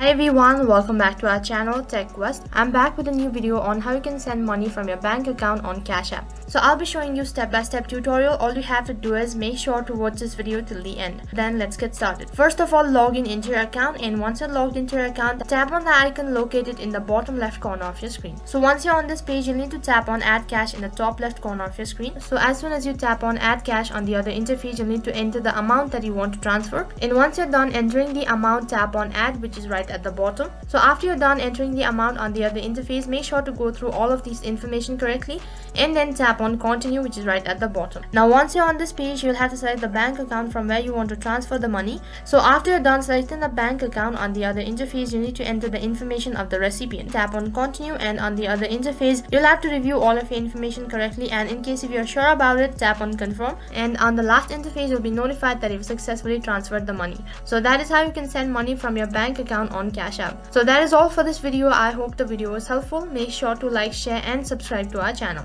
Hey everyone, welcome back to our channel TechQuest. I'm back with a new video on how you can send money from your bank account on Cash App. So I'll be showing you step-by-step tutorial. All you have to do is make sure to watch this video till the end. Then let's get started. First of all, log in into your account, and once you're logged into your account, tap on the icon located in the bottom left corner of your screen. So once you're on this page, you'll need to tap on Add Cash in the top left corner of your screen. So as soon as you tap on Add Cash on the other interface, you'll need to enter the amount that you want to transfer. And once you're done entering the amount, tap on Add, which is right at the bottom. So after you're done entering the amount on the other interface, make sure to go through all of these information correctly and then tap on continue, which is right at the bottom. Now once you're on this page, you'll have to select the bank account from where you want to transfer the money. So after you're done selecting the bank account on the other interface, you need to enter the information of the recipient. Tap on continue, and on the other interface, you'll have to review all of your information correctly, and in case if you're sure about it, tap on confirm, and on the last interface, you'll be notified that you've successfully transferred the money. So that is how you can send money from your bank account on Cash App. So that is all for this video. I hope the video was helpful. Make sure to like, share and subscribe to our channel.